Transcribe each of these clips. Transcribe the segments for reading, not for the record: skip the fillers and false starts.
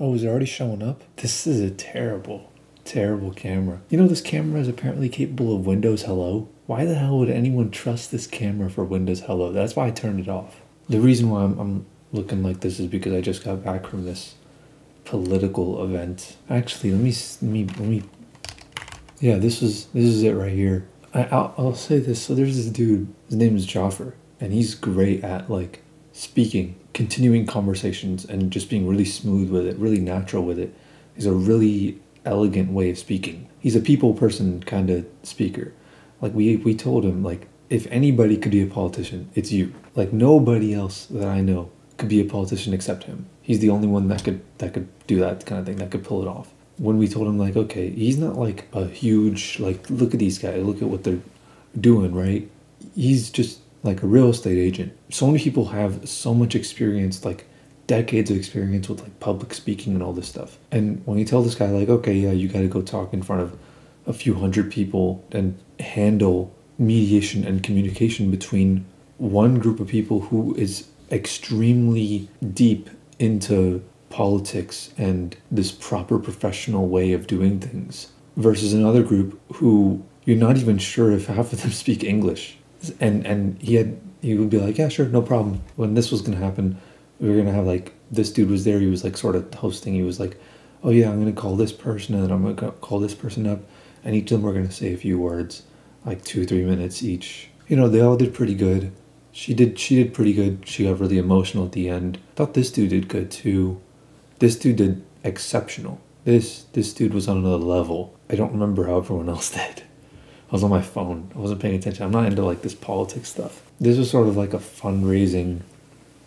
Oh, is it already showing up? This is a terrible, terrible camera. You know, this camera is apparently capable of Windows Hello. Why the hell would anyone trust this camera for Windows Hello? That's why I turned it off. The reason why I'm looking like this is because I just got back from this political event. Actually, let me. Yeah, this is it right here. I'll say this. So there's this dude. His name is Joffer, and he's great at like speaking, continuing conversations, and just being really smooth with it, really natural with it. He's a really elegant way of speaking. He's a people person kind of speaker. Like we told him, like, if anybody could be a politician, it's you. Like nobody else that I know could be a politician except him. He's the only one that could do that kind of thing, that could pull it off. When we told him, like, okay, he's not like a huge, like, look at these guys, look at what they're doing, right? He's just like a real estate agent. So many people have so much experience, like decades of experience with like public speaking and all this stuff. And when you tell this guy, like, okay, yeah, you got to go talk in front of a few hundred people and handle mediation and communication between one group of people who is extremely deep into politics and this proper professional way of doing things versus another group who you're not even sure if half of them speak English, and he would be like, yeah, sure, no problem. When this was gonna happen, we were gonna have, like, this dude was there, he was like sort of hosting, he was like, oh yeah, I'm gonna call this person and I'm gonna call this person up, and each of them were gonna say a few words, like 2-3 minutes each. You know, they all did pretty good. She did pretty good. She got really emotional at the end. Thought this dude did good too. This dude did exceptional. This dude was on another level. I don't remember how everyone else did. I was on my phone. I wasn't paying attention. I'm not into like this politics stuff. This was sort of like a fundraising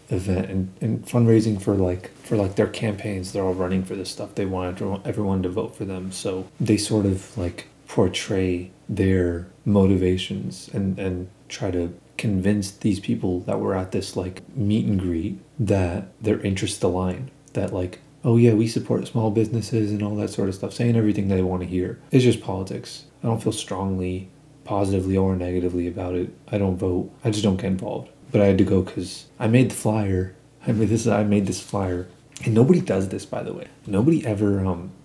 event, and fundraising for like their campaigns. They're all running for this stuff. They want everyone to vote for them. So they sort of like portray their motivations and try to convince these people that were at this like meet and greet that their interests align. That like, oh yeah, we support small businesses and all that sort of stuff, saying everything they want to hear. It's just politics. I don't feel strongly, positively or negatively about it. I don't vote. I just don't get involved. But I had to go because I made the flyer. I made this flyer, and nobody does this, by the way. Nobody ever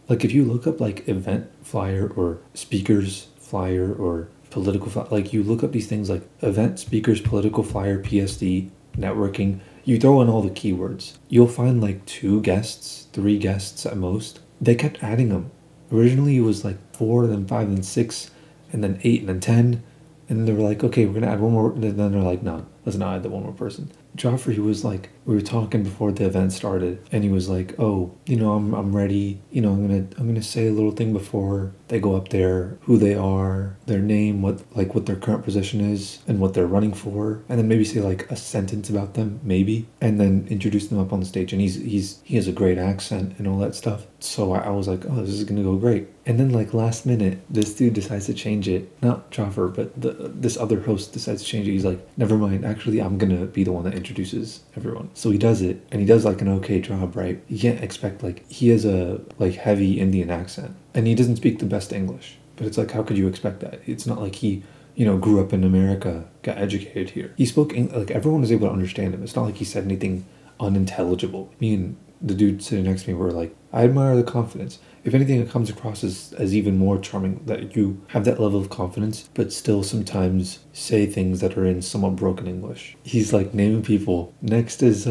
like, if you look up like event flyer or speakers flyer or political flyer, like you look up these things like event, speakers, political flyer, PSD, networking. You throw in all the keywords. You'll find like 2 guests, 3 guests at most. They kept adding them. Originally it was like 4, then 5, then 6, and then 8, and then 10. And they were like, okay, we're gonna add one more. And then they're like, no, let's not add the one more person. Joffrey, he was like, we were talking before the event started, and he was like, oh, you know, I'm ready. You know, I'm gonna say a little thing before they go up there, who they are, their name, what their current position is, and what they're running for, and then maybe say like a sentence about them, maybe, and then introduce them up on the stage. And he has a great accent and all that stuff. So I was like, oh, this is gonna go great. And then like last minute, this dude decides to change it. Not Joffer, but this other host decides to change it. He's like, never mind. Actually, I'm gonna be the one that introduces everyone. So he does it, and he does like an okay job, right? You can't expect, like, he has a like heavy Indian accent, and he doesn't speak the best English. But it's like, how could you expect that? It's not like he, you know, grew up in America, got educated here. He spoke like everyone was able to understand him. It's not like he said anything unintelligible. Me and the dude sitting next to me were like, I admire the confidence. If anything, it comes across as even more charming that you have that level of confidence, but still sometimes say things that are in somewhat broken English. He's like naming people. Next is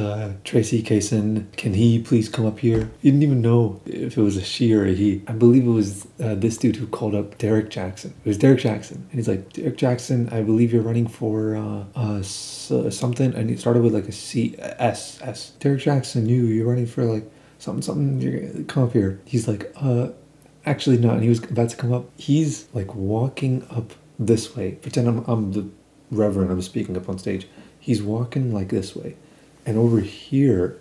Tracy Kaysen. Can he please come up here? He didn't even know if it was a she or a he. I believe it was this dude who called up Derek Jackson. It was Derek Jackson. And he's like, Derek Jackson, I believe you're running for something. And it started with like a C, S, S. Derek Jackson, you're running for like something, you're gonna come up here. He's like, actually no, and he was about to come up. He's like walking up this way. Pretend I'm the reverend, I'm speaking up on stage. He's walking like this way. And over here,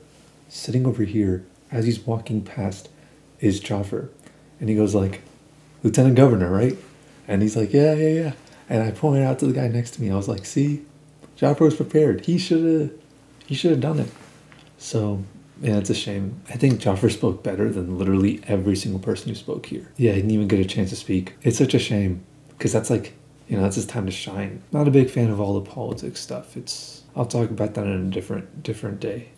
sitting over here, as he's walking past, is Joffer. And he goes like, Lieutenant Governor, right? And he's like, yeah, yeah, yeah. And I pointed out to the guy next to me. I was like, see, Joffer was prepared. He should have done it. So yeah, it's a shame. I think Joffer spoke better than literally every single person who spoke here. Yeah, he didn't even get a chance to speak. It's such a shame, because that's like, you know, that's his time to shine. Not a big fan of all the politics stuff. I'll talk about that on a different day.